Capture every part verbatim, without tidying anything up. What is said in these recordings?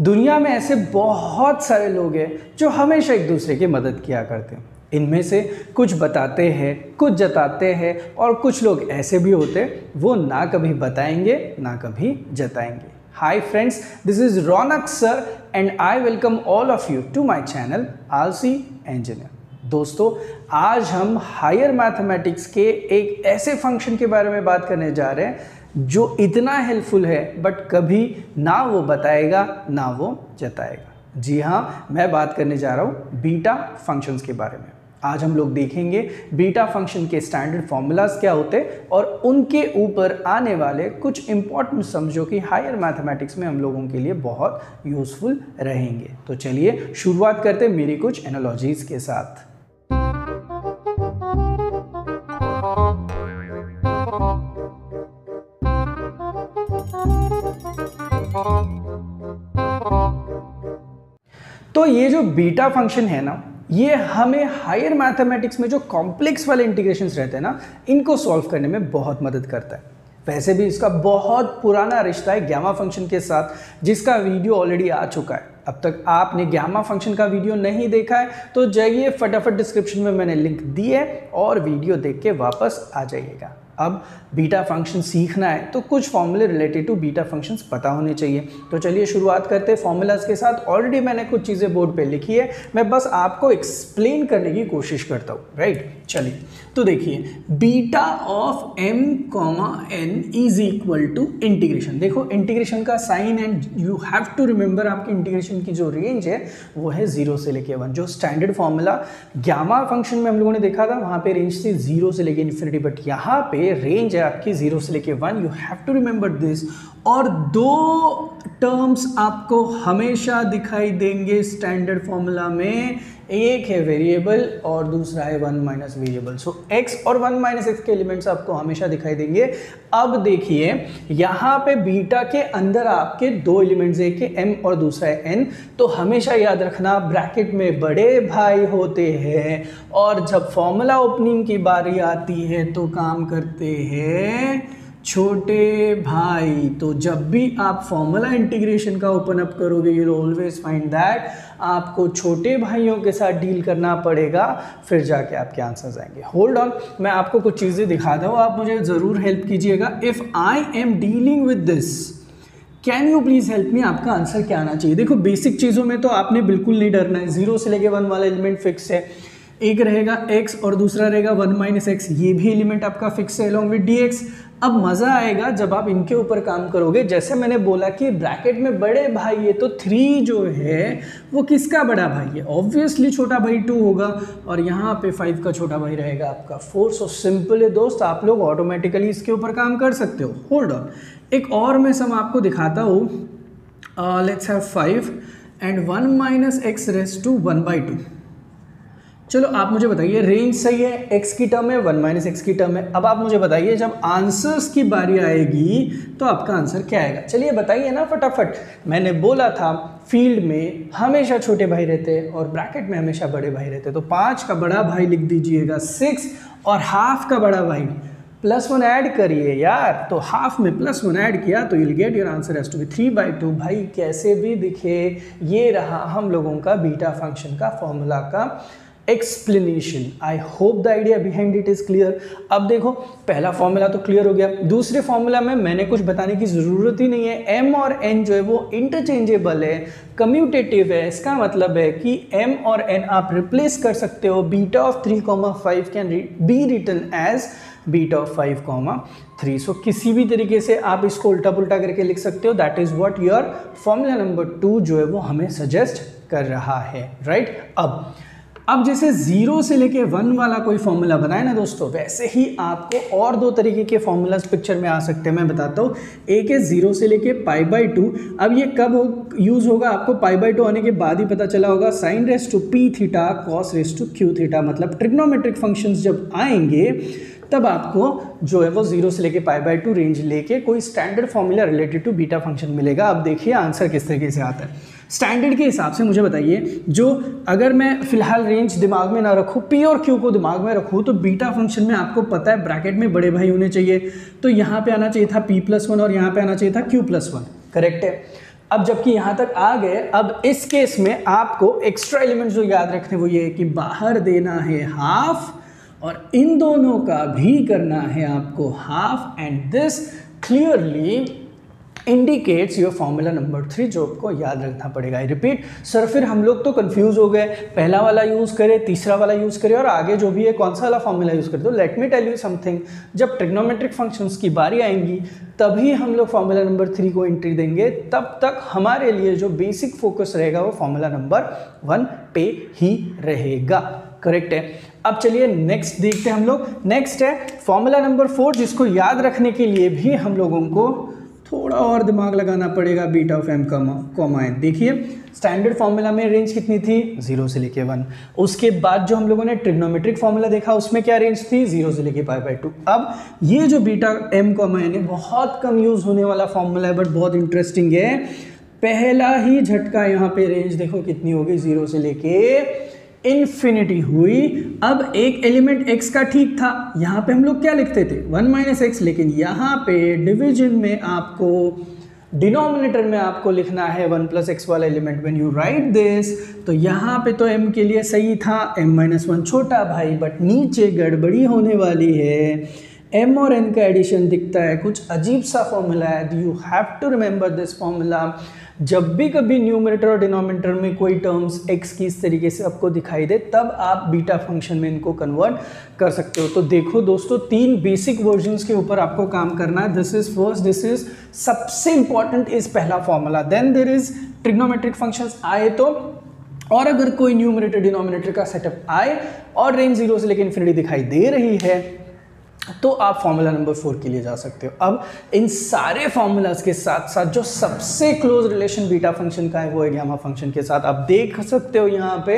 दुनिया में ऐसे बहुत सारे लोग हैं जो हमेशा एक दूसरे की मदद किया करते हैं। इनमें से कुछ बताते हैं, कुछ जताते हैं और कुछ लोग ऐसे भी होते हैं वो ना कभी बताएंगे ना कभी जताएंगे। Hi friends, this is Rounak Sir and I welcome all of you to my channel Aalsi Engineer। दोस्तों, आज हम हायर मैथमेटिक्स के एक ऐसे फंक्शन के बारे में बात करने जा रहे हैं जो इतना हेल्पफुल है बट कभी ना वो बताएगा ना वो जताएगा। जी हाँ, मैं बात करने जा रहा हूँ बीटा फंक्शंस के बारे में। आज हम लोग देखेंगे बीटा फंक्शन के स्टैंडर्ड फार्मूलाज क्या होते हैं और उनके ऊपर आने वाले कुछ इंपॉर्टेंट सम्स जो कि हायर मैथमेटिक्स में हम लोगों के लिए बहुत यूजफुल रहेंगे। तो चलिए शुरुआत करते हैं मेरी कुछ एनालॉजीज के साथ। तो ये जो बीटा फंक्शन है ना, ये हमें हायर मैथमेटिक्स में जो कॉम्प्लेक्स वाले इंटीग्रेशंस रहते हैं ना, इनको सॉल्व करने में बहुत मदद करता है। वैसे भी इसका बहुत पुराना रिश्ता है गैमा फंक्शन के साथ, जिसका वीडियो ऑलरेडी आ चुका है। अब तक आपने गैमा फंक्शन का वीडियो नहीं देखा है तो जाइए, फटाफट डिस्क्रिप्शन में मैंने लिंक दी है और वीडियो देख के वापस आ जाइएगा। अब बीटा फंक्शन सीखना है तो कुछ फॉर्मूले रिलेटेड टू बीटा फंक्शंस पता होने चाहिए। तो चलिए शुरुआत करते हैं फॉर्मूलाज के साथ। ऑलरेडी मैंने कुछ चीज़ें बोर्ड पे लिखी है, मैं बस आपको एक्सप्लेन करने की कोशिश करता हूँ, राइट। चलिए तो देखिए, beta of M comma N is equal to integration. देखो इंटीग्रेशन का sign, and you have to remember आपकी इंटीग्रेशन की जो रेंज है वो है जीरो से लेके वन। जो स्टैंडर्ड फॉर्मूला गामा फंक्शन में हम लोगों ने देखा था वहाँ पे रेंज थी जीरो से लेके इन्फिनिटी, बट यहाँ पे रेंज है आपकी जीरो से लेके one. You have to remember this. और दो टर्म्स आपको हमेशा दिखाई देंगे स्टैंडर्ड फॉर्मूला में, एक है वेरिएबल और दूसरा है one minus variable. So x और वन माइनस एक्स के एलिमेंट्स आपको हमेशा दिखाई देंगे। अब देखिए यहाँ पे बीटा के अंदर आपके दो एलिमेंट्स, एक है एम और दूसरा है एन। तो हमेशा याद रखना, ब्रैकेट में बड़े भाई होते हैं और जब फॉर्मूला ओपनिंग की बारी आती है तो काम करते हैं छोटे भाई। तो जब भी आप फॉर्मूला इंटीग्रेशन का ओपन अप करोगे, you will always find that आपको छोटे भाइयों के साथ डील करना पड़ेगा, फिर जाके आपके आंसर्स आएंगे। होल्ड ऑन, मैं आपको कुछ चीज़ें दिखाता हूँ, आप मुझे ज़रूर हेल्प कीजिएगा। If I am dealing with this, can you please help me, आपका आंसर क्या आना चाहिए। देखो बेसिक चीज़ों में तो आपने बिल्कुल नहीं डरना है। जीरो से लेके वन वाला एलिमेंट फिक्स है, एक रहेगा x और दूसरा रहेगा वन माइनस एक्स, ये भी एलिमेंट आपका फिक्स है अलॉन्ग विद dx। अब मज़ा आएगा जब आप इनके ऊपर काम करोगे। जैसे मैंने बोला कि ब्रैकेट में बड़े भाई है, तो थ्री जो है वो किसका बड़ा भाई है, ऑब्वियसली छोटा भाई टू होगा, और यहाँ पे फाइव का छोटा भाई रहेगा आपका फोर। सो सिंपल है दोस्त, आप लोग ऑटोमेटिकली इसके ऊपर काम कर सकते हो। होल्ड ऑन, एक और मैं सम आपको दिखाता हूँ। Let's have five and one minus x raise to one by two. चलो आप मुझे बताइए, रेंज सही है, x की टर्म है, वन माइनस एक्स की टर्म है। अब आप मुझे बताइए जब आंसर्स की बारी आएगी तो आपका आंसर क्या आएगा। चलिए बताइए ना फटाफट। मैंने बोला था फील्ड में हमेशा छोटे भाई रहते हैं और ब्रैकेट में हमेशा बड़े भाई रहते हैं। तो पाँच का बड़ा भाई लिख दीजिएगा सिक्स, और हाफ का बड़ा भाई प्लस वन ऐड करिए यार। तो हाफ में प्लस वन ऐड किया तो you'll get your answer as to be three by two. भाई कैसे भी दिखे, ये रहा हम लोगों का बीटा फंक्शन का फॉर्मूला का explanation. I hope the idea behind it is clear. अब देखो, पहला फॉर्मूला तो क्लियर हो गया, दूसरे फॉर्मूला में मैंने कुछ बताने की ज़रूरत ही नहीं है। m और n जो है वो इंटरचेंजेबल है, कम्यूटेटिव है। इसका मतलब है कि m और n आप रिप्लेस कर सकते हो। Beta of three comma five can be written as beta of five comma three. So किसी भी तरीके से आप इसको उल्टा पुल्टा करके लिख सकते हो। That is what your formula number two जो है वो हमें सजेस्ट कर रहा है, राइट right? अब अब जैसे जीरो से लेके वन वाला कोई फॉर्मूला बनाए ना दोस्तों, वैसे ही आपको और दो तरीके के फॉर्मूलाज पिक्चर में आ सकते हैं, मैं बताता हूँ। एक है जीरो से लेके पाई बाई टू। अब ये कब हो यूज़ होगा, आपको पाई बाई टू आने के बाद ही पता चला होगा। Sine raise to p theta, cos raise to q theta, मतलब ट्रिग्नोमेट्रिक फंक्शंस जब आएंगे तब आपको जो है वो जीरो से लेके पाई बाई टू रेंज लेके कोई standard formula related to beta function मिलेगा। अब देखिए आंसर किस तरीके से आता है। स्टैंडर्ड के हिसाब से मुझे बताइए, जो अगर मैं फिलहाल रेंज दिमाग में ना रखूँ, पी और क्यू को दिमाग में रखूँ, तो बीटा फंक्शन में आपको पता है ब्रैकेट में बड़े भाई होने चाहिए। तो यहाँ पे आना चाहिए था पी प्लस वन और यहाँ पे आना चाहिए था क्यू प्लस वन, करेक्ट है। अब जबकि यहाँ तक आ गए, अब इस केस में आपको एक्स्ट्रा एलिमेंट जो याद रखने वो ये है कि बाहर देना है हाफ और इन दोनों का भी करना है आपको half, and this clearly indicates your formula number three जो आपको याद रखना पड़ेगा। आई रिपीट सर, फिर हम लोग तो कंफ्यूज हो गए, पहला वाला यूज़ करें, तीसरा वाला यूज़ करें और आगे जो भी है कौन सा वाला फॉर्मूला यूज़ करें। तो let me tell you something, जब ट्रिग्नोमेट्रिक फंक्शंस की बारी आएंगी तभी हम लोग फॉर्मूला नंबर थ्री को एंट्री देंगे, तब तक हमारे लिए जो बेसिक फोकस रहेगा वो फॉर्मूला नंबर वन पे ही रहेगा। करेक्ट है। अब चलिए नेक्स्ट देखते हैं हम लोग। नेक्स्ट है फॉर्मूला नंबर फोर, जिसको याद रखने के लिए भी हम लोगों को थोड़ा और दिमाग लगाना पड़ेगा। Beta of M comma N, देखिए स्टैंडर्ड फार्मूला में रेंज कितनी थी, जीरो से लेके वन। उसके बाद जो हम लोगों ने ट्रिग्नोमेट्रिक फार्मूला देखा उसमें क्या रेंज थी, जीरो से लेके पाई बाई टू। अब ये जो बीटा एम कॉमा एन है बहुत कम यूज़ होने वाला फार्मूला है बट बहुत इंटरेस्टिंग है। पहला ही झटका यहाँ पे रेंज देखो कितनी होगी, जीरो से लेके इन्फिनिटी हुई। अब एक एलिमेंट x का ठीक था, यहाँ पे हम लोग क्या लिखते थे वन माइनस एक्स, लेकिन यहाँ पे डिवीजन में आपको डिनोमिनेटर में आपको लिखना है वन प्लस एक्स वाला element. When you write this, तो यहाँ पे तो m के लिए सही था m माइनस वन छोटा भाई, बट नीचे गड़बड़ी होने वाली है, m और n का एडिशन दिखता है, कुछ अजीब सा फॉर्मूला है। You have to remember this formula. जब भी कभी न्यूमरेटर और डिनोमिनेटर में कोई टर्म्स x की इस तरीके से आपको दिखाई दे तब आप बीटा फंक्शन में इनको कन्वर्ट कर सकते हो। तो देखो दोस्तों, तीन बेसिक वर्जन्स के ऊपर आपको काम करना है। This is first, this is सबसे इंपॉर्टेंट इज पहला formula, then there is trigonometric functions आए तो, और अगर कोई न्यूमरेटर डिनोमिनेटर का सेटअप आए और रेंज जीरो से लेकर इन्फिनिटी दिखाई दे रही है तो आप फॉर्मूला नंबर फोर के लिए जा सकते हो। अब इन सारे फार्मूलाज के साथ साथ जो सबसे क्लोज रिलेशन बीटा फंक्शन का है वो है गामा फंक्शन के साथ। आप देख सकते हो यहाँ पे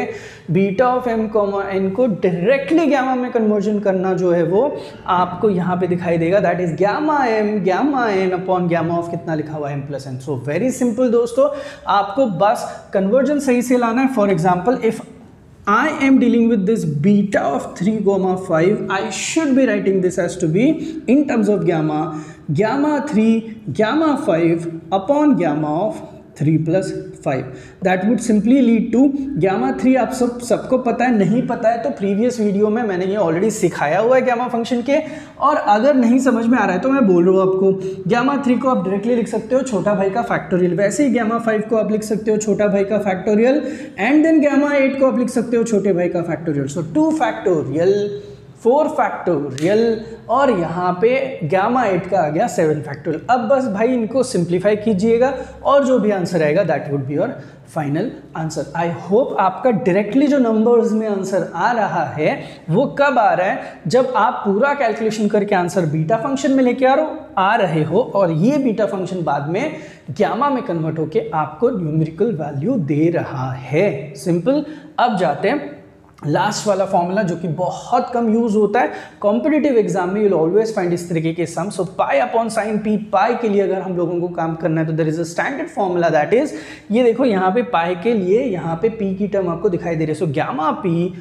beta of M comma N को डायरेक्टली गामा में कन्वर्जन करना जो है वो आपको यहाँ पे दिखाई देगा। That is gamma M gamma N upon gamma of कितना लिखा हुआ है, M plus N. So very simple दोस्तों, आपको बस कन्वर्जन सही से लाना है। For example if I am dealing with this beta of three comma five, I should be writing this as to be in terms of gamma, gamma three, gamma five upon gamma of three plus five. That would simply lead to gamma three. आप सब सबको पता है, नहीं पता है तो previous video में मैंने ये ऑलरेडी सिखाया हुआ है गामा फंक्शन के, और अगर नहीं समझ में आ रहा है तो मैं बोल रहा हूँ आपको। गामा थ्री को आप डायरेक्टली लिख सकते हो छोटा भाई का फैक्टोरियल, वैसे ही गामा फाइव को आप लिख सकते हो छोटा भाई का factorial, and then gamma eight को आप लिख सकते हो छोटे भाई का factorial. So two factorial, four factorial और यहाँ पे गामा एट का आ गया सेवन फैक्टोरियल। अब बस भाई इनको सिंप्लीफाई कीजिएगा और जो भी आंसर आएगा that would be your final answer. I hope आपका डायरेक्टली जो नंबर्स में आंसर आ रहा है वो कब आ रहा है, जब आप पूरा कैलकुलेशन करके आंसर बीटा फंक्शन में लेके आ रहे हो आ रहे हो और ये बीटा फंक्शन बाद में गामा में कन्वर्ट होके आपको न्यूमेरिकल वैल्यू दे रहा है। सिंपल। अब जाते हैं लास्ट वाला फॉर्मूला जो कि बहुत कम यूज होता है कॉम्पिटिटिव एग्जाम में। यूल ऑलवेज फाइंड इस तरीके के sum. So pi upon sine p, pi के लिए अगर हम लोगों को काम करना है तो there is a standard formula, that is ये देखो यहाँ पे पाई के लिए यहाँ पे पी की टर्म आपको दिखाई दे रही है। So gamma p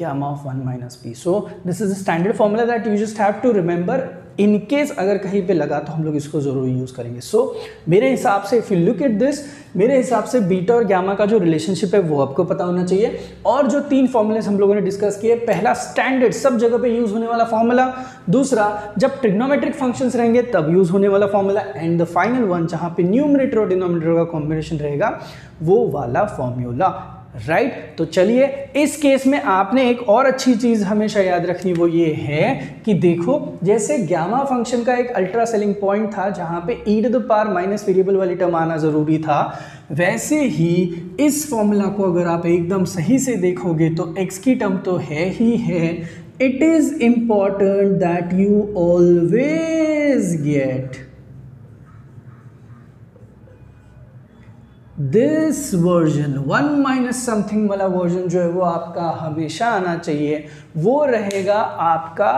gamma of one minus p. So this is a standard formula that you just have to remember. In case अगर कहीं पे लगा तो हम लोग इसको ज़रूर यूज़ करेंगे। सो so, मेरे हिसाब से if you look at this, मेरे हिसाब से बीटा और गामा का जो रिलेशनशिप है वो आपको पता होना चाहिए। और जो तीन फॉर्मूले हम लोगों ने डिस्कस किए, पहला स्टैंडर्ड सब जगह पे यूज़ होने वाला फार्मूला, दूसरा जब ट्रिग्नोमेट्रिक फंक्शंस रहेंगे तब यूज़ होने वाला formula, and the final one जहाँ पे न्यूमरेटर और डिनोमिनेटर का कॉम्बिनेशन रहेगा वो वाला फार्मूला। Right right? तो चलिए इस केस में आपने एक और अच्छी चीज़ हमेशा याद रखनी वो ये है कि देखो जैसे गामा फंक्शन का एक अल्ट्रा सेलिंग पॉइंट था जहाँ पे e to the power minus variable वाली टर्म आना ज़रूरी था, वैसे ही इस फॉर्मूला को अगर आप एकदम सही से देखोगे तो एक्स की टर्म तो है ही है। It is important that you always get this version, one minus something वाला वर्जन जो है वो आपका हमेशा आना चाहिए। वो रहेगा आपका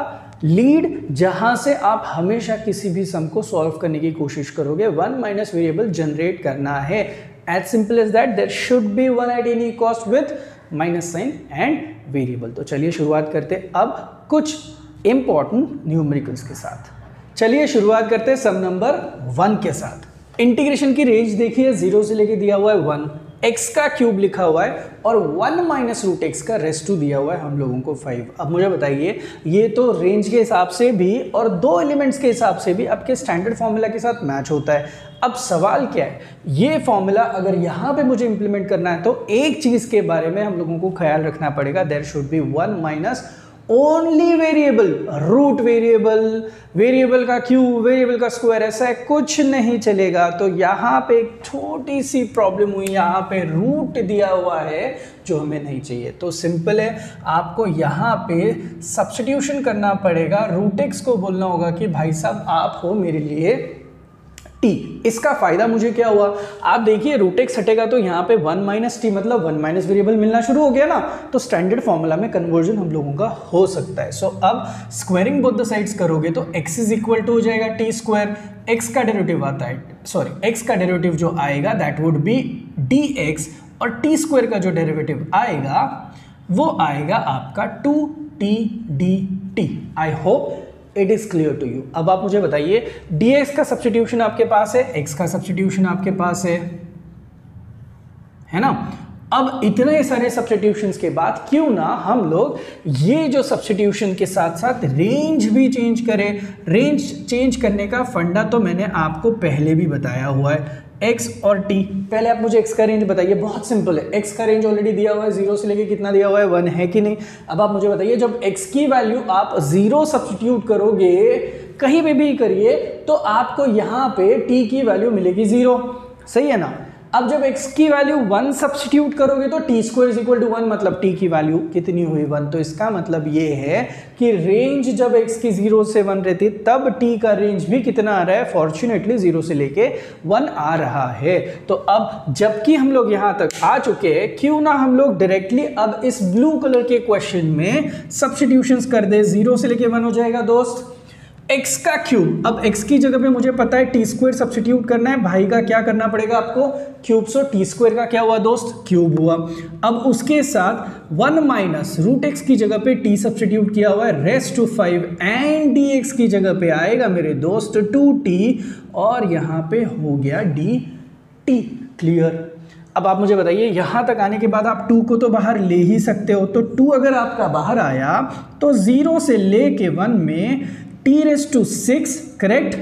लीड जहाँ से आप हमेशा किसी भी सम को सॉल्व करने की कोशिश करोगे। वन माइनस वेरिएबल जनरेट करना है, as simple as that. There should be one at any cost with minus sign and variable. तो चलिए शुरुआत करते हैं अब कुछ इंपॉर्टेंट न्यूमेरिकल्स के साथ। चलिए शुरुआत करते हैं सम नंबर वन के साथ। इंटीग्रेशन की रेंज देखिए, जीरो से लेके दिया हुआ है वन, एक्स का क्यूब लिखा हुआ है और वन माइनस रूट एक्स का रेस्ट टू दिया हुआ है हम लोगों को फाइव। अब मुझे बताइए, ये तो रेंज के हिसाब से भी और दो एलिमेंट्स के हिसाब से भी आपके स्टैंडर्ड फॉर्मूला के साथ मैच होता है। अब सवाल क्या है, ये फॉर्मूला अगर यहाँ पे मुझे इंप्लीमेंट करना है तो एक चीज़ के बारे में हम लोगों को ख्याल रखना पड़ेगा, there should be one minus only variable, root variable, variable का क्यूब, वेरिएबल का स्क्वायर, ऐसा कुछ नहीं चलेगा। तो यहाँ पे एक छोटी सी प्रॉब्लम हुई, यहाँ पे रूट दिया हुआ है जो हमें नहीं चाहिए। तो सिंपल है, आपको यहाँ पे सब्स्टिट्यूशन करना पड़ेगा, रूट एक्स को बोलना होगा कि भाई साहब आप हो मेरे लिए टी। इसका फायदा मुझे क्या हुआ, आप देखिए रूट एक्स हटेगा तो यहाँ पे वन माइनस टी मतलब वन माइनस वेरिएबल मिलना शुरू हो गया ना, तो स्टैंडर्ड फॉर्मूला में कन्वर्जन हम लोगों का हो सकता है। सो so, अब स्क्वायरिंग बोथ द साइड्स करोगे तो एक्स इज इक्वल टू हो जाएगा टी स्क्वायर, एक्स का डेरिवेटिव आता है, सॉरी एक्स का डेरिवेटिव जो आएगा that would be d x, और टी स्क्वायर का जो डेरिवेटिव आएगा वो आएगा आपका two t d t. I hope it is clear to you. अब आप मुझे बताइए, dx का सब्स्टिट्यूशन आपके पास है, x का सब्स्टिट्यूशन आपके पास है, है ना। अब इतने सारे सब्स्टिट्यूशंस के बाद क्यों ना हम लोग ये जो सब्स्टिट्यूशन के साथ साथ रेंज भी चेंज करें। रेंज चेंज करने का फंडा तो मैंने आपको पहले भी बताया हुआ है, x और t। पहले आप मुझे x का रेंज बताइए, बहुत सिंपल है, x का रेंज ऑलरेडी दिया हुआ है, जीरो से लेके कितना दिया हुआ है, वन है कि नहीं। अब आप मुझे बताइए, जब x की वैल्यू आप जीरो सब्स्टिट्यूट करोगे, कहीं पे भी करिए, तो आपको यहाँ पे t की वैल्यू मिलेगी जीरो, सही है ना। अब जब x की वैल्यू वन सब्स्टिट्यूट करोगे तो t square is equal to one, मतलब t की वैल्यू कितनी हुई, वन। तो इसका मतलब ये है कि रेंज जब x की जीरो से वन रहती है तब t का रेंज भी कितना आ रहा है, फॉर्चुनेटली जीरो से लेके वन आ रहा है। तो अब जबकि हम लोग यहाँ तक आ चुके हैं, क्यों ना हम लोग डायरेक्टली अब इस ब्लू कलर के क्वेश्चन में सब्स्टिट्यूशंस कर दें। जीरो से लेके वन हो जाएगा दोस्त, x का क्यूब, अब x की जगह पे मुझे पता है टी स्क्वायर सब्स्टिट्यूट करना है, भाई का क्या करना पड़ेगा आपको, क्यूब। सो टी स्क्वायर का क्या हुआ दोस्त, क्यूब हुआ। अब उसके साथ वन माइनस रूट एक्स की जगह पे t सब्स्टिट्यूट किया हुआ है, rest to five, and dx की जगह पे आएगा मेरे दोस्त टू टी, और यहाँ पे हो गया dt। क्लियर। अब आप मुझे बताइए, यहाँ तक आने के बाद आप टू को तो बाहर ले ही सकते हो, तो टू अगर आपका बाहर आया तो जीरो से ले के वन में T raise to six, correct,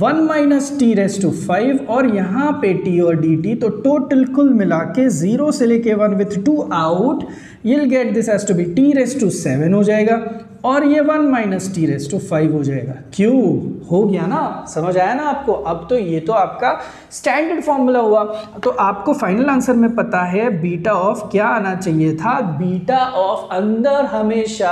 one minus T raise to five, और यहाँ पे टी और डी टी, तो टोटल कुल मिला के जीरो से लेके one with two out, you'll get this has to be t raise to seven हो जाएगा, और ये one minus T raise to five हो जाएगा, क्यूब हो गया ना। समझ आया ना आपको। अब तो ये तो आपका स्टैंडर्ड फॉर्मूला हुआ। तो आपको फाइनल आंसर में पता है बीटा ऑफ क्या आना चाहिए था, बीटा ऑफ अंदर हमेशा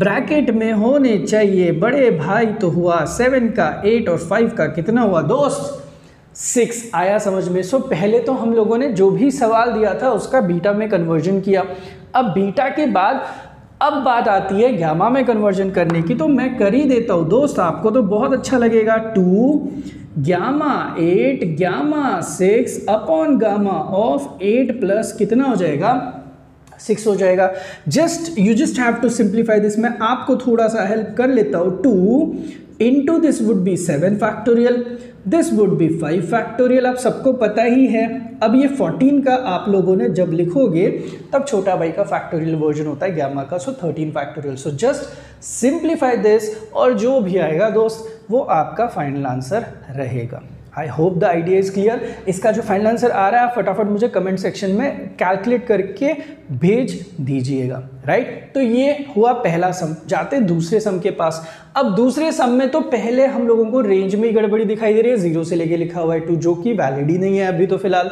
ब्रैकेट में होने चाहिए बड़े भाई, तो हुआ सेवन का एट और फाइव का कितना हुआ दोस्त, सिक्स। आया समझ में। सो पहले तो हम लोगों ने जो भी सवाल दिया था उसका बीटा में कन्वर्जन किया। अब बीटा के बाद अब बात आती है गामा में कन्वर्जन करने की, तो मैं कर ही देता हूँ दोस्त, आपको तो बहुत अच्छा लगेगा। Two gamma eight gamma six upon gamma of eight plus कितना हो जाएगा, सिक्स हो जाएगा। Just you just have to simplify this. मैं आपको थोड़ा सा हेल्प कर लेता हूँ। Two into this would be seven factorial, this would be five factorial, आप सबको पता ही है। अब ये फोर्टीन का आप लोगों ने जब लिखोगे तब छोटा भाई का फैक्टोरियल वर्जन होता है गामा का, so thirteen factorial. So just simplify this और जो भी आएगा दोस्त वो आपका फाइनल आंसर रहेगा। I hope the idea is clear. इसका जो फाइनल आंसर आ रहा है फटाफट मुझे कमेंट सेक्शन में कैलकुलेट करके भेज दीजिएगा, राइट right? तो ये हुआ पहला सम। जाते दूसरे सम के पास। अब दूसरे सम में तो पहले हम लोगों को रेंज में गड़बड़ी दिखाई दे रही है, जीरो से लेके लिखा हुआ है टू, जो कि वैलिड ही नहीं है अभी तो फिलहाल।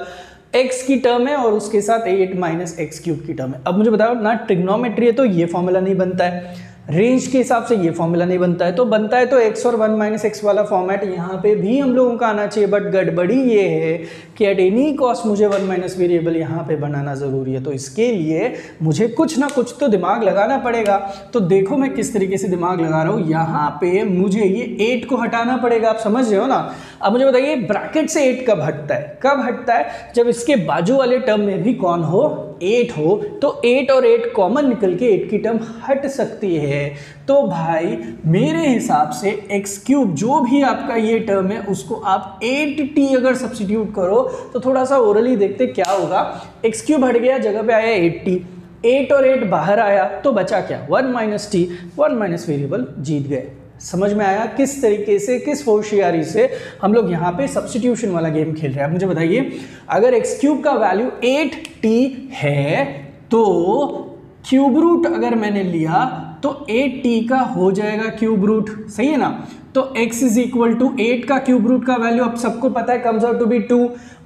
x की टर्म है और उसके साथ एट माइनस एक्स क्यूब की टर्म है। अब मुझे बताओ ना, ट्रिग्नोमेट्री है तो ये फॉर्मूला नहीं बनता है, रेंज के हिसाब से ये फॉर्मूला नहीं बनता है, तो बनता है तो x और वन माइनस एक्स वाला फॉर्मेट यहाँ पे भी हम लोगों का आना चाहिए। बट गड़बड़ी ये है कि एट एनी कॉस्ट मुझे वन माइनस वेरिएबल यहाँ पे बनाना ज़रूरी है, तो इसके लिए मुझे कुछ ना कुछ तो दिमाग लगाना पड़ेगा। तो देखो मैं किस तरीके से दिमाग लगा रहा हूँ। यहाँ पे मुझे ये एट को हटाना पड़ेगा, आप समझ रहे हो ना। अब मुझे बताइए, ब्रैकेट से एट कब हटता है, कब हटता है जब इसके बाजू वाले टर्म में भी कौन हो, एट हो, तो एट और एट कॉमन निकल के एट की टर्म हट सकती है। हैं, तो भाई मेरे हिसाब से एक्स क्यूब जो भी आपका ये टर्म है उसको आप एट टी अगर सब्स्टिट्यूट करो तो थोड़ा सा ओरली देखते क्या होगा। एक्स क्यूब हट गया, जगह पे आया एट टी, एट और एट बाहर आया तो बचा क्या, one minus T, one minus variable जीत गए। समझ में आया किस तरीके से, किस होशियारी से हम लोग यहाँ पे सब्स्टिट्यूशन वाला गेम खेल रहे हैं। आप मुझे बताइए अगर एक्स क्यूब का वैल्यू एट टी है तो क्यूब रूट अगर मैंने लिया तो एट टी का हो जाएगा क्यूब रूट, सही है ना। तो x is equal to eight का क्यूब रूट का वैल्यू अब सबको पता है comes out to be two,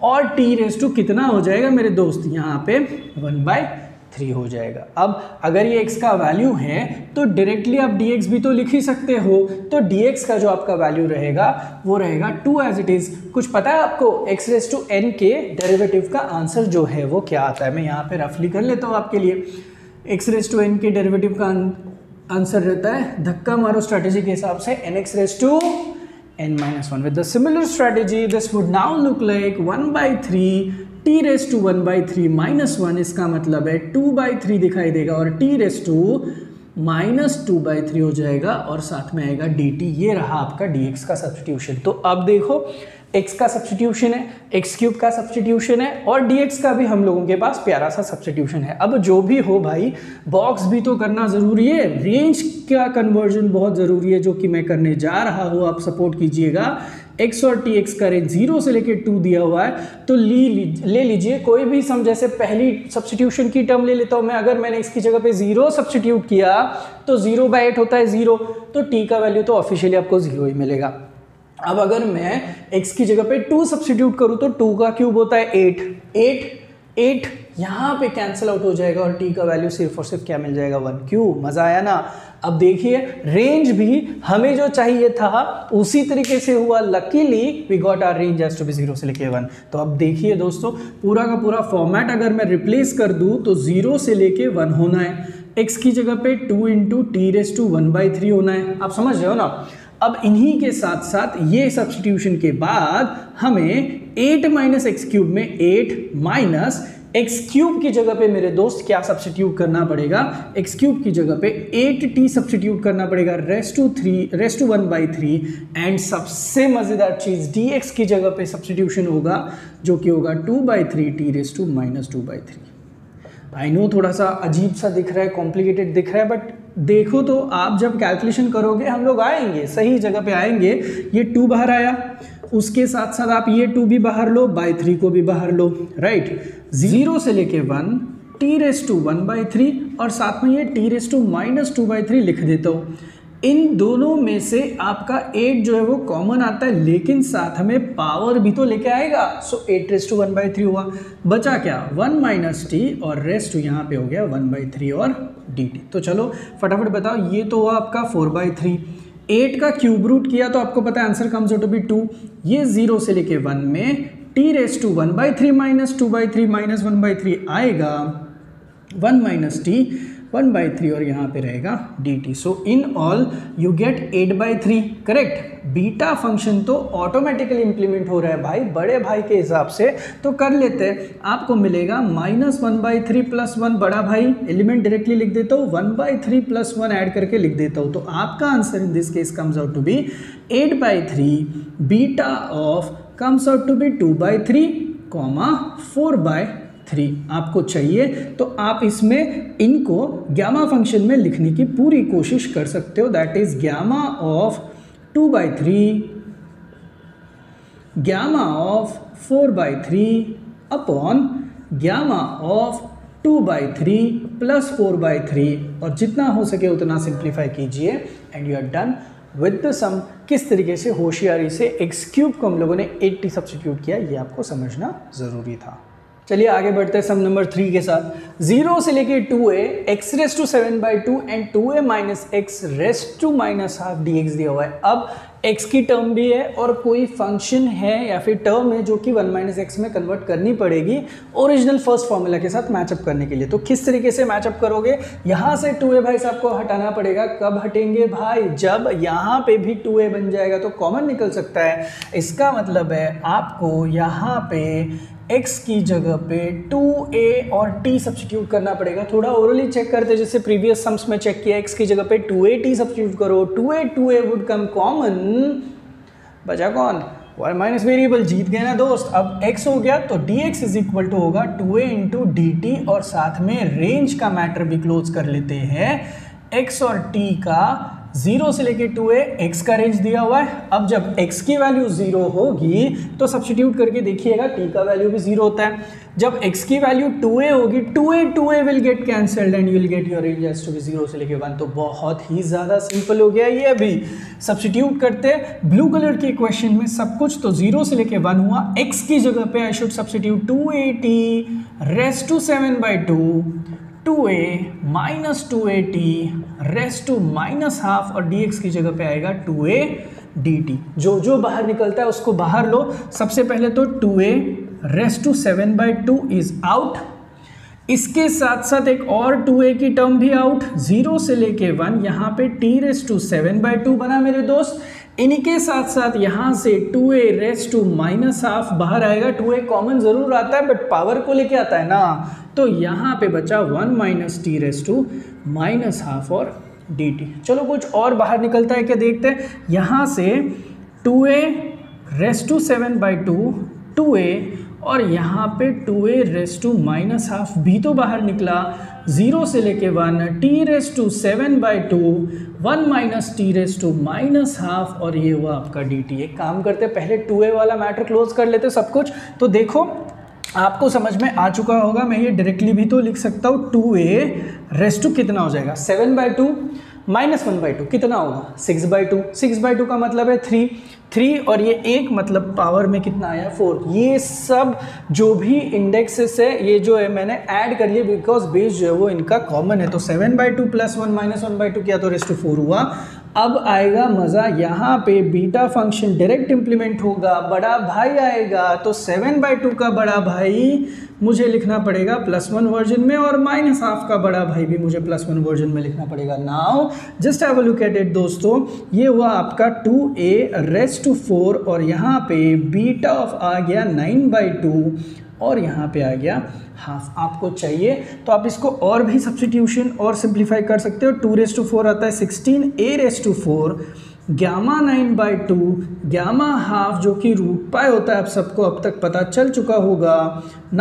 और t रेस टू कितना हो जाएगा मेरे दोस्त, यहाँ पे वन बाई थ्री हो जाएगा। अब अगर ये x का वैल्यू है तो डायरेक्टली आप dx भी तो लिख ही सकते हो, तो dx का जो आपका वैल्यू रहेगा वो रहेगा टू एज इट इज़। कुछ पता है आपको x रेस टू n के डेरिवेटिव का आंसर जो है वो क्या आता है, मैं यहाँ पे रफली कर लेता हूँ आपके लिए। x रेस टू n के डेरिवेटिव का आंसर रहता है, धक्का मारो स्ट्रैटेजी के हिसाब से, n x raise to N minus one. With the similar strategy this would now look like one by three t raise to one by three minus one, इसका मतलब है टू बाई थ्री दिखाई देगा, और t raise to minus two by three हो जाएगा, और साथ में आएगा डी टी। ये रहा आपका डी एक्स का सब्स्टिट्यूशन। तो अब देखो x का सब्स्टिट्यूशन है, एक्स क्यूब का सब्स्टिट्यूशन है, और dx का भी हम लोगों के पास प्यारा सा सब्स्टिट्यूशन है। अब जो भी हो भाई, बॉक्स भी तो करना ज़रूरी है, रेंज का कन्वर्जन बहुत ज़रूरी है जो कि मैं करने जा रहा हूँ, आप सपोर्ट कीजिएगा। x और tx का रेंज जीरो से लेकर टू दिया हुआ है, तो ली ले लीजिए कोई भी सम, जैसे पहली सब्स्टिट्यूशन की टर्म ले लेता हूँ मैं। अगर मैंने इसकी जगह पे जीरो सब्स्टिट्यूट किया तो जीरो बाई एट होता है जीरो, तो t का वैल्यू तो ऑफिशियली आपको जीरो ही मिलेगा। अब अगर मैं x की जगह पे टू सब्स्टिट्यूट करूँ तो टू का क्यूब होता है एट, एट, एट यहाँ पे कैंसिल आउट हो जाएगा, और t का वैल्यू सिर्फ और सिर्फ क्या मिल जाएगा, वन। क्यों, मज़ा आया ना। अब देखिए रेंज भी हमें जो चाहिए था उसी तरीके से हुआ, luckily we got our range has to be zero से लेके वन। तो अब देखिए दोस्तों पूरा का पूरा फॉर्मेट अगर मैं रिप्लेस कर दूँ तो जीरो से लेके वन होना है, x की जगह पे two into t raise to one by three होना है, आप समझ रहे हो ना। अब इन्हीं के साथ साथ ये सब्स्टिट्यूशन के बाद हमें एट माइनस एक्स क्यूब में एट माइनस एक्स क्यूब की जगह पे मेरे दोस्त क्या सब्स्टिट्यूट करना पड़ेगा, एक्स क्यूब की जगह पे एट टी सब्स्टिट्यूट करना पड़ेगा, raised to three raised to one by three. And सबसे मज़ेदार चीज़ dx की जगह पे सब्स्टिट्यूशन होगा जो कि होगा two by three T raised to minus two by three. I know थोड़ा सा अजीब सा दिख रहा है, कॉम्प्लिकेटेड दिख रहा है, बट देखो तो आप जब कैलकुलेशन करोगे हम लोग आएंगे सही जगह पे आएंगे। ये टू बाहर आया, उसके साथ साथ आप ये टू भी बाहर लो, बाई थ्री को भी बाहर लो, राइट। जीरो से लेके one T raise to one by three, और साथ में ये T raise to minus two by three लिख देता हूँ। इन दोनों में से आपका एट जो है वो कॉमन आता है, लेकिन साथ हमें पावर भी तो लेके आएगा, so eight raise to one by three हुआ, बचा क्या वन माइनस टी, और रेस टू यहाँ पे हो गया वन बाई थ्री और डी टी। तो चलो फटाफट बताओ, ये तो हुआ आपका फोर बाई थ्री, एट का क्यूब रूट किया तो आपको पता है answer comes out to be two. ये जीरो से लेके वन में T raise to one by three minus two by three minus one by three आएगा, one minus T one by three, और यहाँ पे रहेगा D T. So in all you get eight by three, correct. Beta function तो automatically implement हो रहा है भाई, बड़े भाई के हिसाब से तो कर लेते हैं। आपको मिलेगा minus one by three plus one, बड़ा भाई एलिमेंट डायरेक्टली लिख देता हूँ, one by three plus one add करके लिख देता हूँ। तो आपका answer in this case comes out to be eight by three beta of comes out to be two by three comma four by three. आपको चाहिए तो आप इसमें इनको गामा फंक्शन में लिखने की पूरी कोशिश कर सकते हो, that is gamma of two by three gamma of four by three upon gamma of two by three plus four by three, और जितना हो सके उतना सिंप्लीफाई कीजिए and you are done with the sum. किस तरीके से होशियारी से एक्स क्यूब को हम लोगों ने एट्टी सब्स्टिट्यूट किया, ये आपको समझना ज़रूरी था। चलिए आगे बढ़ते हैं सम नंबर थ्री के साथ। जीरो से लेके two a x raise to seven by two and two a minus x raise to minus half D X दिया हुआ है। अब x की टर्म भी है और कोई फंक्शन है या फिर टर्म है जो कि वन माइनस एक्स में कन्वर्ट करनी पड़ेगी ओरिजिनल फर्स्ट फॉर्मूला के साथ मैचअप करने के लिए। तो किस तरीके से मैचअप करोगे, यहाँ से टू ए भाई साहब को हटाना पड़ेगा। कब हटेंगे भाई, जब यहाँ पे भी टू ए बन जाएगा तो कॉमन निकल सकता है। इसका मतलब है आपको यहाँ पे x की जगह पे टू ए और t सब्स्टिट्यूट करना पड़ेगा। थोड़ा ओरली चेक करते जैसे प्रीवियस सम्स में चेक किया, x की जगह पे टू ए t सब्स्टिट्यूट करो, two a two a would come common, बचा कौन वन माइनस वेरिएबल, जीत गए ना दोस्त। अब x हो गया तो dx इज इक्वल टू होगा two a into D T, और साथ में रेंज का मैटर भी क्लोज कर लेते हैं। x और t का जीरो से लेके टू ए, x का रेंज दिया हुआ है। अब जब x की वैल्यू जीरो होगी तो सब्स्टिट्यूट करके देखिएगा t का वैल्यू भी जीरो होता है। जब x की वैल्यू टू ए होगी, two a two a will get cancelled and you will get your range as to be zero से लेके वन। तो बहुत ही ज़्यादा सिंपल हो गया ये। अभी सब्स्टिट्यूट करते ब्लू कलर के क्वेश्चन में सब कुछ, तो जीरो से लेके वन हुआ, x की जगह पे I should substitute two a t raised to seven by two, two a minus two a t raised to minus half, और dx की जगह पे आएगा टू ए dt। जो जो बाहर निकलता है उसको बाहर लो। सबसे पहले तो two a raised to seven by two is out, इसके साथ साथ एक और टू ए की टर्म भी आउट, जीरो से लेके वन यहाँ पे t raised to seven by two बना मेरे दोस्त। इनके साथ साथ यहाँ से two a raised to minus half बाहर आएगा, टू ए कॉमन ज़रूर आता है बट पावर को लेके आता है ना, तो यहाँ पे बचा one minus T raised to minus half और dt। चलो कुछ और बाहर निकलता है क्या देखते हैं। यहाँ से two a raised to seven by two, two a, और यहाँ पे two a raised to minus half भी तो बाहर निकला, जीरो से लेके one, t raised to seven by two, one minus T raised to minus half, और ये हुआ आपका dt। एक काम करते पहले टू ए वाला मैटर क्लोज कर लेते सब कुछ, तो देखो आपको समझ में आ चुका होगा। मैं ये डायरेक्टली भी तो लिख सकता हूँ, टू ए रेस्ट टू कितना हो जाएगा, seven by two minus one by two कितना होगा, six by two, six by two का मतलब है थ्री, थ्री और ये एक मतलब पावर में कितना आया फोर। ये सब जो भी इंडेक्सेस है ये जो है मैंने ऐड कर लिए बिकॉज बेस जो है वो इनका कॉमन है। तो seven by two plus one minus one by two किया तो रेस्ट टू फोर हुआ। अब आएगा मज़ा, यहाँ पे बीटा फंक्शन डायरेक्ट इम्प्लीमेंट होगा, बड़ा भाई आएगा, तो सेवन बाई टू का बड़ा भाई मुझे लिखना पड़ेगा प्लस वन वर्जन में, और माइनस हाफ का बड़ा भाई भी मुझे प्लस वन वर्जन में लिखना पड़ेगा। Now just have a look at it दोस्तों, ये हुआ आपका two a raised to four, और यहाँ पे बीटा ऑफ आ गया नाइन बाई टू, और यहाँ पे आ गया हाफ। आपको चाहिए तो आप इसको और भी सब्स्टिट्यूशन और सिंप्लीफाई कर सकते हो। टू रेस टू फोर आता है sixteen, a raise to four, gamma nine by two, gamma half जो कि रूट पाई होता है, आप सबको अब तक पता चल चुका होगा।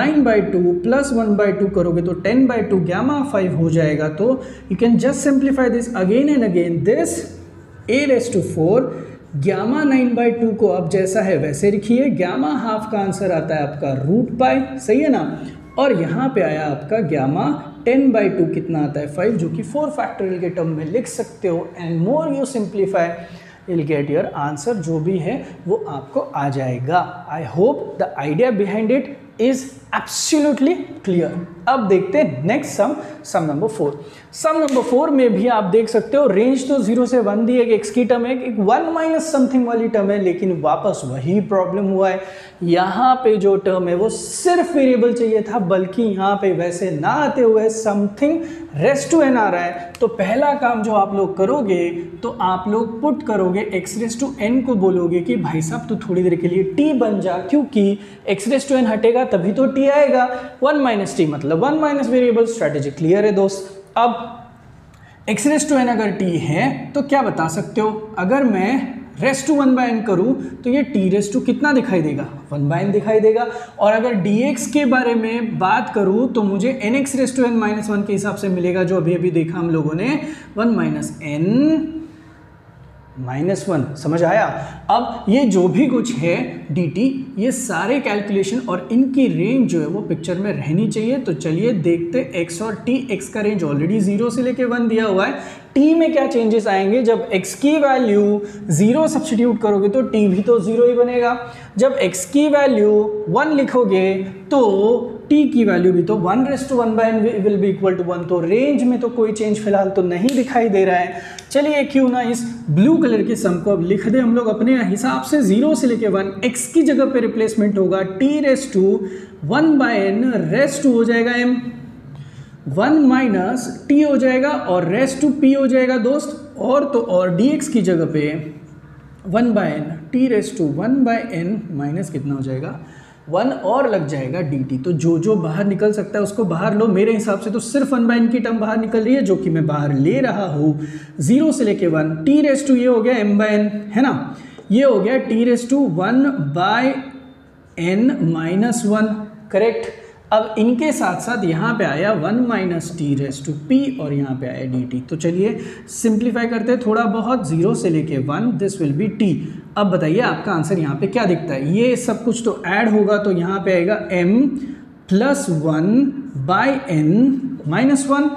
Nine by two plus one by two करोगे तो ten by two, gamma five हो जाएगा। तो you can just simplify this again and again, this a raise to four, gamma nine by two को आप जैसा है वैसे लिखिए, गामा हाफ का आंसर आता है आपका रूट पाई, सही है ना। और यहाँ पे आया आपका गामा टेन बाई टू कितना आता है फाइव, जो कि फोर फैक्टोरियल के टर्म में लिख सकते हो। And more you simplify will get your answer, जो भी है वो आपको आ जाएगा। I hope the idea behind it is absolutely clear. अब देखते हैं next sum, sum number four. Sum number four में भी आप देख सकते हो रेंज तो जीरो से वन दी है, एक x की टर्म है, एक वन माइनस समथिंग वाली टर्म है, लेकिन वापस वही प्रॉब्लम हुआ है। यहाँ पे जो टर्म है वो सिर्फ वेरिएबल चाहिए था, बल्कि यहाँ पे वैसे ना आते हुए समथिंग रेस्ट टू एन आ रहा है। तो पहला काम जो आप लोग करोगे, तो आप लोग पुट करोगे एक्स रेस टू एन को, बोलोगे कि भाई साहब तू थोड़ी देर के लिए टी बन जा, क्योंकि एक्स रेस टू एन हटेगा तभी तो टी आएगा। वन माइनस टी मतलब one minus variable, strategy clear है दोस्त। अब एक्स रेस टू एन अगर टी है तो क्या बता सकते हो, अगर मैं raised to one by N करूँ तो ये टी रेस्ट टू कितना दिखाई देगा, वन बाय एन दिखाई देगा। और अगर dx के बारे में बात करूँ तो मुझे N x raised to N minus one के हिसाब से मिलेगा, जो अभी अभी देखा हम लोगों ने, one minus N minus one, समझ आया। अब ये जो भी कुछ है dt, ये सारे कैलकुलेशन और इनकी रेंज जो है वो पिक्चर में रहनी चाहिए। तो चलिए देखते x और t, x का रेंज ऑलरेडी जीरो से लेके वन दिया हुआ है, t में क्या चेंजेस आएंगे। जब x की वैल्यू जीरो सब्स्टिट्यूट करोगे तो t भी तो जीरो ही बनेगा, जब x की वैल्यू वन लिखोगे तो t की वैल्यू भी तो one raised to one by N will be equal to one. तो रेंज में तो कोई चेंज फिलहाल तो नहीं दिखाई दे रहा है। चलिए क्यों ना इस ब्लू कलर के सम को अब लिख दे हम लोग अपने हिसाब से। जीरो से लेके वन, x की जगह पे रिप्लेसमेंट होगा t raised to one by N, raised to हो जाएगा m, वन माइनस टी हो जाएगा और रेस्ट टू p हो जाएगा दोस्त। और तो और dx की जगह पे one by N, T raised to one by N minus कितना हो जाएगा वन और लग जाएगा dt। तो जो जो बाहर निकल सकता है उसको बाहर लो। मेरे हिसाब से तो सिर्फ वन बाई एन की टर्म बाहर निकल रही है जो कि मैं बाहर ले रहा हूँ जीरो से लेके वन। टी रेस टू ये हो गया m बाई एन है ना, ये हो गया T raise to one by N minus one correct. अब इनके साथ साथ यहाँ पे आया one minus T raise to P और यहाँ पे आया डी टी। तो चलिए सिंप्लीफाई करते हैं थोड़ा बहुत, जीरो से लेके one this will be T. अब बताइए आपका आंसर यहाँ पे क्या दिखता है। ये सब कुछ तो ऐड होगा तो यहाँ पे आएगा m plus one by N minus one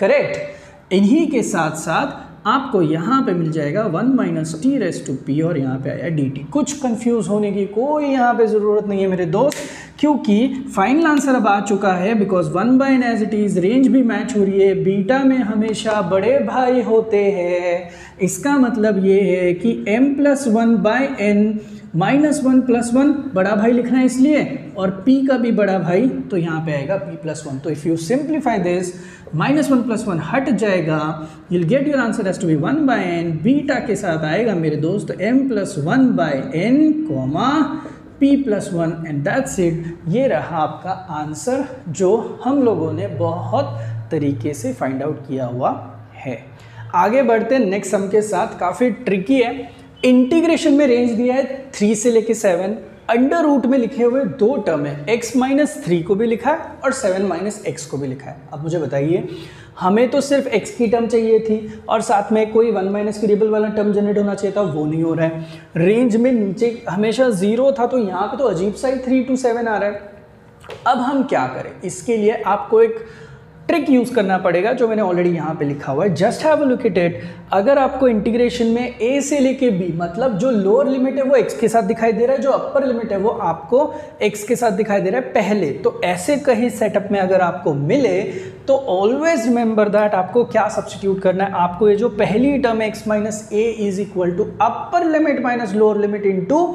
correct. इन्हीं के साथ साथ आपको यहाँ पे मिल जाएगा one minus T raise to P और यहाँ पे आया डी टी। कुछ कंफ्यूज होने की कोई यहाँ पे ज़रूरत नहीं है मेरे दोस्त, क्योंकि फाइनल आंसर अब आ चुका है। Because one by N as it is, range भी मैच हो रही है, बीटा में हमेशा बड़े भाई होते हैं। इसका मतलब ये है कि m plus one by N minus one plus one बड़ा भाई लिखना है इसलिए, और p का भी बड़ा भाई तो यहाँ पे आएगा p प्लस वन। तो if you simplify this, minus one plus one हट जाएगा, you'll get your answer as to be one by N. Beta के साथ आएगा मेरे दोस्त m plus one by N comma P plus one and that's it. ये रहा आपका आंसर जो हम लोगों ने बहुत तरीके से फाइंड आउट किया हुआ है। आगे बढ़ते हैं नेक्स्ट सम के साथ, काफ़ी ट्रिकी है। इंटीग्रेशन में रेंज दिया है थ्री से लेके सेवन, अंडर रूट में लिखे हुए दो टर्म है, एक्स माइनस थ्री को भी लिखा है और सेवन माइनस एक्स को भी लिखा है। अब मुझे बताइए, हमें तो सिर्फ x की टर्म चाहिए थी और साथ में कोई वन माइनस वेरिएबल वाला टर्म जनरेट होना चाहिए था, वो नहीं हो रहा है। रेंज में नीचे हमेशा जीरो था तो यहाँ पे तो अजीब सा ही थ्री टू सेवन आ रहा है। अब हम क्या करें, इसके लिए आपको एक ट्रिक यूज़ करना पड़ेगा जो मैंने ऑलरेडी यहाँ पे लिखा हुआ है। Just have a look at it. अगर आपको इंटीग्रेशन में ए से लेके बी, मतलब जो लोअर लिमिट है वो एक्स के साथ दिखाई दे रहा है, जो अपर लिमिट है वो आपको एक्स के साथ दिखाई दे रहा है पहले, तो ऐसे कहीं सेटअप में अगर आपको मिले तो ऑलवेज रिमेंबर दैट आपको क्या सब्सटीट्यूट करना है। आपको ये जो पहली term x minus a is equal to upper limit minus lower limit into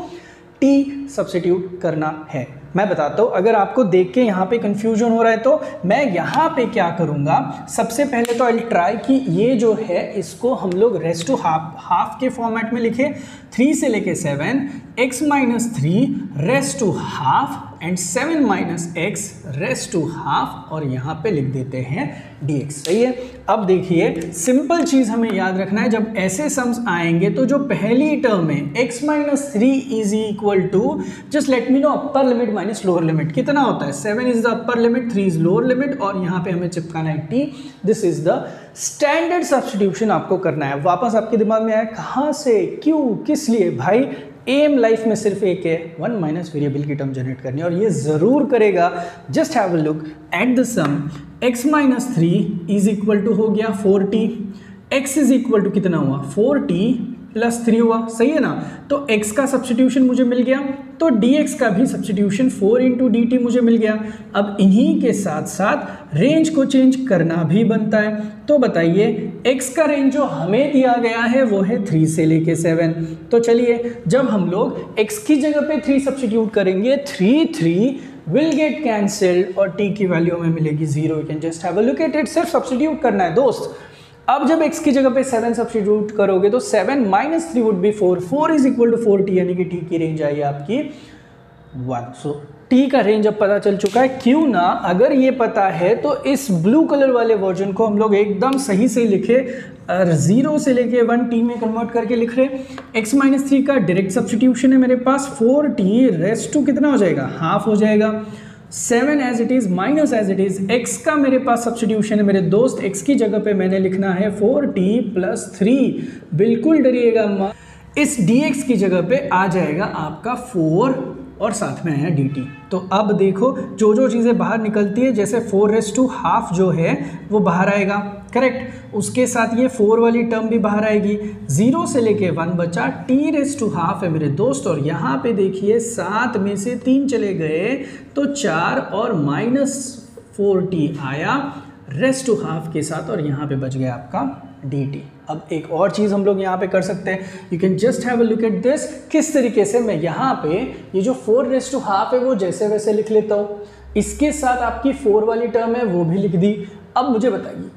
T substitute करना है। मैं बताता हूँ, अगर आपको देख के यहाँ पे कन्फ्यूजन हो रहा है तो मैं यहाँ पे क्या करूँगा, सबसे पहले तो आई विल ट्राई कि ये जो है इसको हम लोग रेस्ट टू हाफ हाफ के फॉर्मेट में लिखें। थ्री से लेके seven x minus three raised to half and seven minus x raised to half और यहाँ पे लिख देते हैं dx। सही है। अब देखिए सिंपल चीज़ हमें याद रखना है, जब ऐसे सम्स आएंगे तो जो पहली टर्म है x minus three is equal to, just let me know upper limit minus lower limit कितना होता है। Seven is the upper limit, three is lower limit और यहाँ पे हमें चिपकाना है t। This is the standard substitution आपको करना है। वापस आपके दिमाग में आया कहाँ से, क्यों, किस लिए? भाई एम लाइफ में सिर्फ एक है, वन माइनस वेरिएबल की टर्म जनरेट करनी है और ये ज़रूर करेगा। Just have a look at the sum. X minus three is equal to हो गया four T, x is equal to कितना हुआ फोर टी प्लस थ्री हुआ। सही है ना। तो x का सब्सटीट्यूशन मुझे मिल गया, तो dx का भी substitution four into D T मुझे मिल गया। अब इन्हीं के साथ साथ रेंज को चेंज करना भी बनता है। तो बताइए x का रेंज जो हमें दिया गया है वो है थ्री से लेके सेवन। तो चलिए जब हम लोग x की जगह पे थ्री सब्सटीट्यूट करेंगे, three three will get cancelled और t की वैल्यू हमें मिलेगी zero. You can just have a look at it. सिर्फ सब्सटीट्यूट करना है दोस्त। अब जब x की जगह पे सेवन सब्सटीट्यूट करोगे तो seven minus three would be four, four is equal to four t, यानी कि t की रेंज आई आपकी वन। सो t का रेंज अब पता चल चुका है, क्यों ना अगर ये पता है तो इस ब्लू कलर वाले वर्जन को हम लोग एकदम सही से लिखे और जीरो से लेके वन t में कन्वर्ट करके लिख रहे। x माइनस थ्री का डायरेक्ट सब्सटीट्यूशन है मेरे पास फोर टी रेस्ट टू कितना हो जाएगा, हाफ हो जाएगा। Seven as it is minus as it is, x का मेरे पास सब्सटीट्यूशन है मेरे दोस्त। x की जगह पे मैंने लिखना है फोर टी प्लस थ्री, बिल्कुल डरिएगा मत, इस dx की जगह पे आ जाएगा आपका फोर और साथ में है dt। तो अब देखो जो जो चीज़ें बाहर निकलती है, जैसे फोर रेस टू हाफ जो है वो बाहर आएगा करेक्ट, उसके साथ ये फोर वाली टर्म भी बाहर आएगी। जीरो से लेके वन बचा t रेस टू हाफ है मेरे दोस्त और यहाँ पे देखिए सात में से तीन चले गए तो चार और माइनस फोर टी आया रेस टू हाफ के साथ और यहाँ पे बच गया आपका dt। अब एक और चीज़ हम लोग यहाँ पे कर सकते हैं, you can just have a look at this. किस तरीके से मैं यहाँ पे ये जो फोर रेस टू हाफ है वो जैसे वैसे लिख लेता हूँ, इसके साथ आपकी फोर वाली टर्म है वो भी लिख दी। अब मुझे बताइए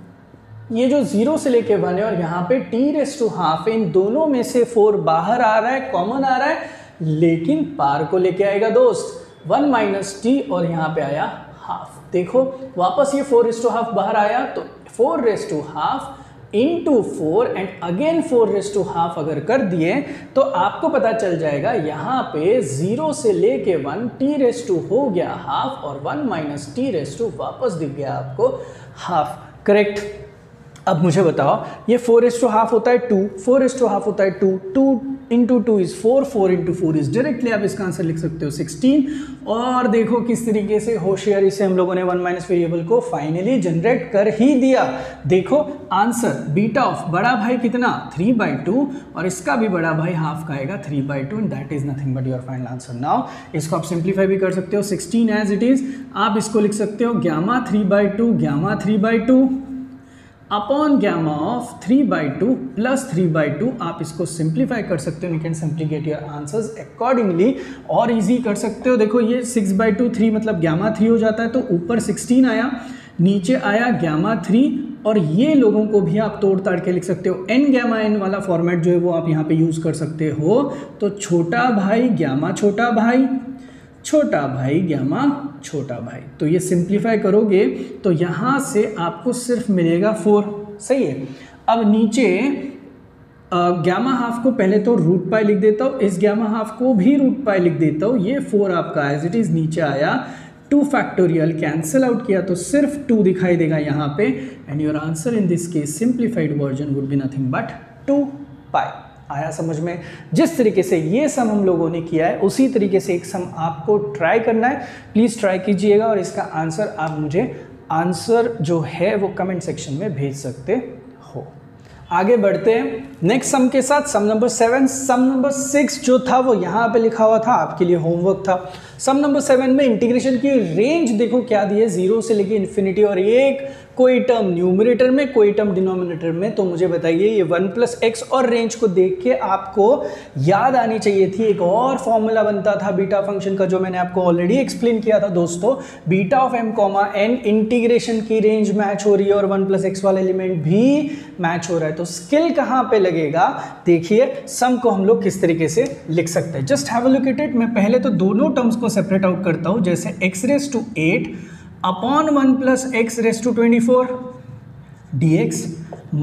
ये जो जीरो से लेके वन है और यहाँ पे टी रेस टू हाफ, इन दोनों में से फोर बाहर आ रहा है, कॉमन आ रहा है, लेकिन पार को लेके आएगा दोस्त। वन माइनस टी और यहाँ पे आया हाफ। देखो वापस ये फोर रेस टू हाफ बाहर आया तो four raise to half into four and again four raise to half अगर कर दिए तो आपको पता चल जाएगा यहाँ पे जीरो से लेके वन टी रेस टू हो गया हाफ और one minus T raise to वापस दिख गया आपको हाफ। करेक्ट। अब मुझे बताओ ये फोर इज टू हाफ होता है two, four is to half होता है two, two into two is four, four into four is directly आप इसका आंसर लिख सकते हो सिक्सटीन। और देखो किस तरीके से होशियारी से हम लोगों ने वन माइनस वेरिएबल को फाइनली जनरेट कर ही दिया। देखो आंसर बीटा ऑफ बड़ा भाई कितना थ्री बाई टू और इसका भी बड़ा भाई हाफ का आएगा three by two and that is nothing but your final answer. Now इसको आप सिंप्लीफाई भी कर सकते हो सिक्सटीन एज इट इज़, आप इसको लिख सकते हो gamma three by two gamma three by two upon gamma of three by two plus three by two. आप इसको सिंप्लीफाई कर सकते हो, you can simply get your answers accordingly और इजी कर सकते हो। देखो ये सिक्स बाई टू थ्री मतलब गैमा थ्री हो जाता है तो ऊपर सिक्सटीन आया नीचे आया गैमा थ्री और ये लोगों को भी आप तोड़ ताड़ के लिख सकते हो। एन गैमा एन वाला फॉर्मेट जो है वो आप यहाँ पे यूज़ कर सकते हो। तो छोटा भाई गैमा छोटा भाई छोटा भाई गैमा छोटा भाई, तो ये सिंप्लीफाई करोगे तो यहाँ से आपको सिर्फ मिलेगा फोर। सही है। अब नीचे गैमा हाफ को पहले तो रूट पाई लिख देता हूँ, इस गैमा हाफ को भी रूट पाई लिख देता हूँ। ये फोर आपका एज इट इज़ नीचे आया, टू फैक्टोरियल कैंसिल आउट किया तो सिर्फ टू दिखाई देगा यहाँ पे and your answer in this case simplified version would be nothing but two pi. आया समझ में? जिस तरीके से ये सम हम लोगों ने किया है उसी तरीके से एक सम आपको ट्राई करना है। प्लीज़ ट्राई कीजिएगा और इसका आंसर आप मुझे आंसर जो है वो कमेंट सेक्शन में भेज सकते हो। आगे बढ़ते हैं नेक्स्ट सम के साथ। Sum number seven, sum number six जो था वो यहाँ पे लिखा हुआ था, आपके लिए होमवर्क था। सम नंबर सेवन में इंटीग्रेशन की रेंज देखो क्या दी है, जीरो से लेके इन्फिनिटी और एक कोई टर्म न्यूमरेटर में कोई टर्म डिनोमिनेटर में। तो मुझे बताइए ये वन प्लस एक्स और रेंज को देख के आपको याद आनी चाहिए थी। एक और फॉर्मूला बनता था बीटा फंक्शन का जो मैंने आपको ऑलरेडी एक्सप्लेन किया था दोस्तों, beta of M comma n integration की रेंज मैच हो रही है और वन प्लस एक्स वाला एलिमेंट भी मैच हो रहा है। तो स्किल कहाँ पे लगेगा? देखिए सम को हम लोग किस तरीके से लिख सकते हैं। Just have a look at it. मैं पहले तो दोनों टर्म्स को सेपरेट आउट करता हूँ, जैसे x raise to eight upon one plus x raise to twenty four d x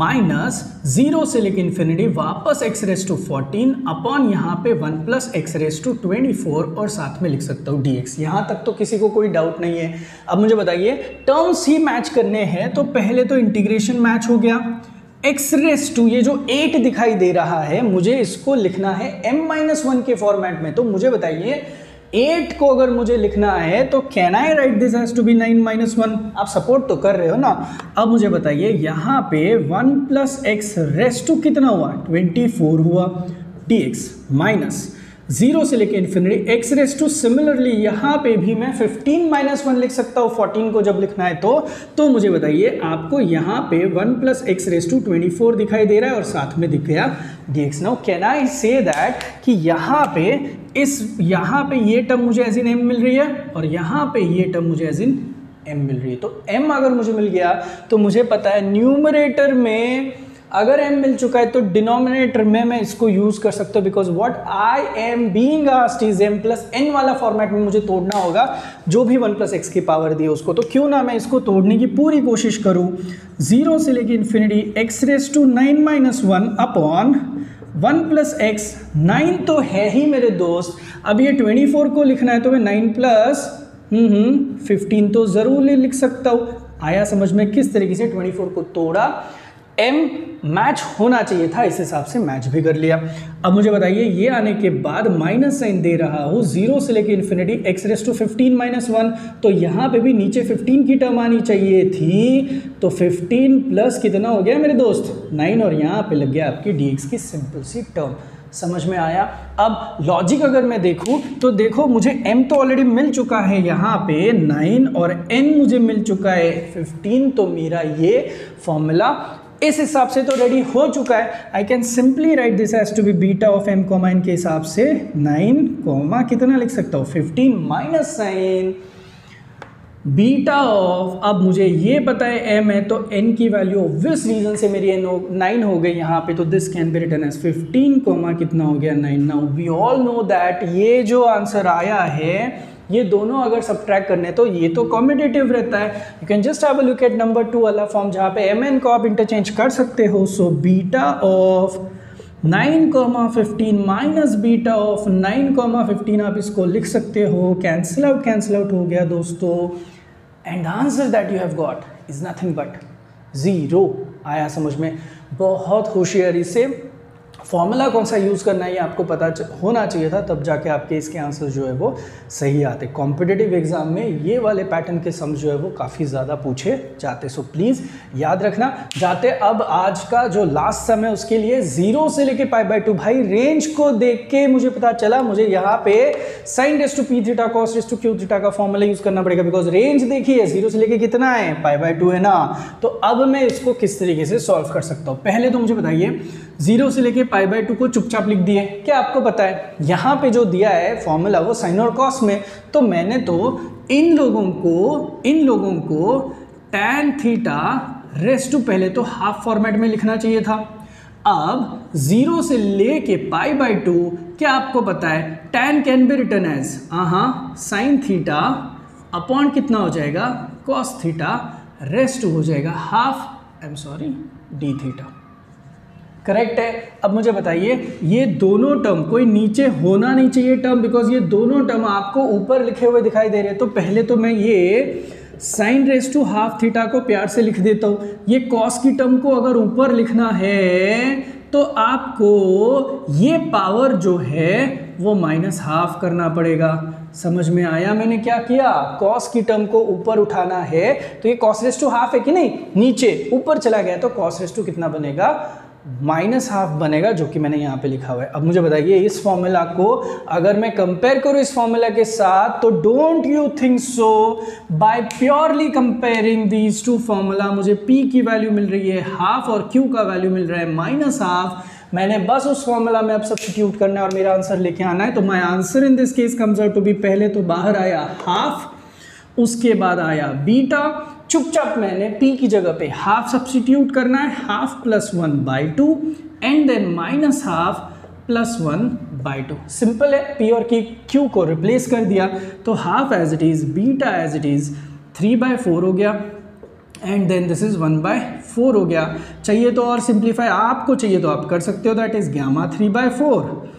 minus zero से लेकर इन्फिनिटी वापस x raise to fourteen upon यहाँ पे one plus x raise to twenty four और साथ में लिख सकता हूँ डी एक्स। यहाँ तक तो किसी को कोई डाउट नहीं है। अब मुझे बताइए टर्म्स ही मैच करने हैं तो पहले तो इंटीग्रेशन मैच हो गया। एक्स रेस टू ये जो एट दिखाई दे रहा है मुझे इसको लिखना है एम माइनस वन के फॉर्मेट में। तो मुझे बताइए एट को अगर मुझे लिखना है तो can I write this has to be nine minus one. आप सपोर्ट तो कर रहे हो ना। अब मुझे बताइए यहाँ पे one plus x raise to कितना हुआ, ट्वेंटी फोर हुआ डी एक्स माइनस जीरो से लेकर infinity x raise to. Similarly यहाँ पे भी मैं फिफ्टीन माइनस वन लिख सकता हूँ फोर्टीन को जब लिखना है तो। तो मुझे बताइए आपको यहाँ पे one plus x raise to twenty four दिखाई दे रहा है और साथ में दिख गया d x. Now can I say that कि यहाँ पे इस यहाँ पे ये टर्म मुझे एज इन एम मिल रही है और यहाँ पे ये टर्म मुझे एज इन एम मिल रही है। तो एम अगर मुझे मिल गया तो मुझे पता है न्यूमरेटर में अगर एम मिल चुका है तो डिनोमिनेटर में मैं इसको यूज़ कर सकता हूँ because what I am being asked is m plus n वाला फॉर्मेट में मुझे तोड़ना होगा जो भी वन प्लस एक्स की पावर दी है उसको। तो क्यों ना मैं इसको तोड़ने की पूरी कोशिश करूँ। जीरो से लेकर infinity x raise to nine minus one upon one plus x, nine तो है ही मेरे दोस्त। अब ये ट्वेंटी फोर को लिखना है तो मैं नाइन प्लस फिफ्टीन तो ज़रूर लिख सकता हूँ। आया समझ में किस तरीके से ट्वेंटी फोर को तोड़ा। m मैच होना चाहिए था, इस हिसाब से मैच भी कर लिया। अब मुझे बताइए ये आने के बाद माइनस साइन दे रहा हूँ जीरो से लेकर infinity x raise to fifteen minus one. तो यहाँ पे भी नीचे फिफ्टीन की टर्म आनी चाहिए थी। तो फिफ्टीन प्लस कितना हो गया मेरे दोस्त, नाइन और यहाँ पे लग गया आपकी डी एक्स की सिंपल सी टर्म। समझ में आया? अब लॉजिक अगर मैं देखूं तो देखो मुझे m तो ऑलरेडी मिल चुका है यहाँ पे नाइन और n मुझे मिल चुका है फिफ्टीन। तो मेरा ये फॉर्मूला इस हिसाब से तो रेडी हो चुका है। I can simply write this has to be beta of m comma n के हिसाब से नाइन कॉमा कितना लिख सकता हूँ fifteen minus sine beta of. अब मुझे ये पता है m है तो n की वैल्यू ऑब्वियस रीजन से मेरी n हो नाइन हो गई यहाँ पे। तो this can be written as fifteen comma कितना हो गया nine. Now we all know that ये जो आंसर आया है ये दोनों अगर सब्ट्रैक्ट करने तो ये तो कॉम्पिटेटिव रहता है. You can just have a look at number two वाला फॉर्म जहाँ पे एम एन को आप इंटरचेंज कर सकते हो. So beta of nine comma fifteen minus beta of nine comma fifteen आप इसको लिख सकते हो. कैंसिल आउट कैंसिल आउट हो गया दोस्तों, and answer that you have got is nothing but zero. आया समझ में? बहुत होशियारी से फॉर्मूला कौन सा यूज़ करना है आपको पता होना चाहिए था, तब जाके आपके इसके आंसर जो है वो सही आते. कॉम्पिटिटिव एग्जाम में ये वाले पैटर्न के सम जो है वो काफ़ी ज़्यादा पूछे जाते. सो प्लीज़ याद रखना जाते. अब आज का जो लास्ट सम है उसके लिए जीरो से लेके पाई बाई टू, भाई रेंज को देख के मुझे पता चला मुझे यहाँ पे sine raise to p theta cos raise to q theta का फॉर्मूला यूज़ करना पड़ेगा, बिकॉज रेंज देखिए जीरो से लेके कितना है, पाई बाई टू है ना. तो अब मैं इसको किस तरीके से सॉल्व कर सकता हूँ, पहले तो मुझे बताइए जीरो से लेके पाई बाई टू को चुपचाप लिख दिए, क्या आपको पता है यहाँ पे जो दिया है फॉर्मूला वो साइन और कॉस में, तो मैंने तो इन लोगों को इन लोगों को टैन थीटा रेस्ट टू पहले तो हाफ फॉर्मेट में लिखना चाहिए था. अब जीरो से लेके पाई बाई टू क्या आपको पता है tan can be written as हाँ साइन थीटा अपॉन कितना हो जाएगा कॉस थीटा रेस्ट हो जाएगा half I am sorry d theta, correct है. अब मुझे बताइए ये दोनों टर्म कोई नीचे होना नहीं चाहिए टर्म, बिकॉज ये दोनों टर्म आपको ऊपर लिखे हुए दिखाई दे रहे हैं. तो पहले तो मैं ये sine raise to half theta को प्यार से लिख देता हूँ. ये कॉस की टर्म को अगर ऊपर लिखना है तो आपको ये पावर जो है वो माइनस हाफ करना पड़ेगा. समझ में आया मैंने क्या किया, कॉस की टर्म को ऊपर उठाना है तो ये कॉस रेस टू हाफ है कि नहीं, नीचे ऊपर चला गया तो कॉस रेस टू कितना बनेगा माइनस हाफ बनेगा, जो कि मैंने यहाँ पे लिखा हुआ है. अब मुझे बताइए इस फॉर्मूला को अगर मैं कंपेयर करूँ इस फॉर्मूला के साथ तो don't you think so, by purely comparing these two formula मुझे पी की वैल्यू मिल रही है हाफ और क्यू का वैल्यू मिल रहा है माइनस हाफ. मैंने बस उस फॉर्मूला में अब सब्स्टिट्यूट करना है और मेरा आंसर लेके आना है. तो my answer in this case comes out to be, पहले तो बाहर आया हाफ, उसके बाद आया बीटा, चुपचाप मैंने p की जगह पे हाफ सब्स्टिट्यूट करना है, half plus one by two and then minus half plus one by two. Simple है, p और q को रिप्लेस कर दिया तो half as it is, beta as it is three by four हो गया and then this is one by four हो गया. चाहिए तो और सिंप्लीफाई आपको चाहिए तो आप कर सकते हो, that is gamma three by four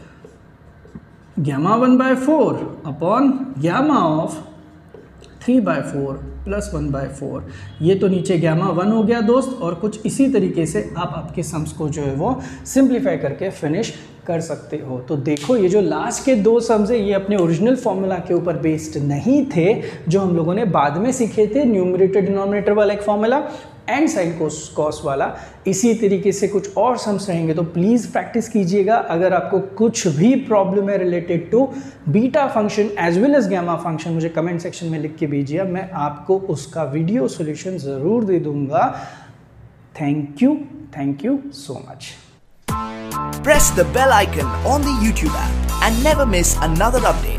gamma one by four upon gamma of three by four plus one by four. ये तो नीचे गैमा वन हो गया दोस्त, और कुछ इसी तरीके से आप आपके सम्स को जो है वो सिंप्लीफाई करके फिनिश कर सकते हो. तो देखो ये जो लास्ट के दो सम्स है ये अपने ओरिजिनल फार्मूला के ऊपर बेस्ड नहीं थे, जो हम लोगों ने बाद में सीखे थे, न्यूमरेटर डिनोमिनेटर वाला एक formula and sine cos cos वाला. इसी तरीके से कुछ और सम्स रहेंगे, तो प्लीज़ प्रैक्टिस कीजिएगा. अगर आपको कुछ भी प्रॉब्लम है related to beta function as well as gamma function मुझे कमेंट सेक्शन में लिख के भेजिए, मैं आपको उसका वीडियो सॉल्यूशन ज़रूर दे दूंगा. Thank you thank you so much. Press the bell icon on the YouTube app and never miss another update.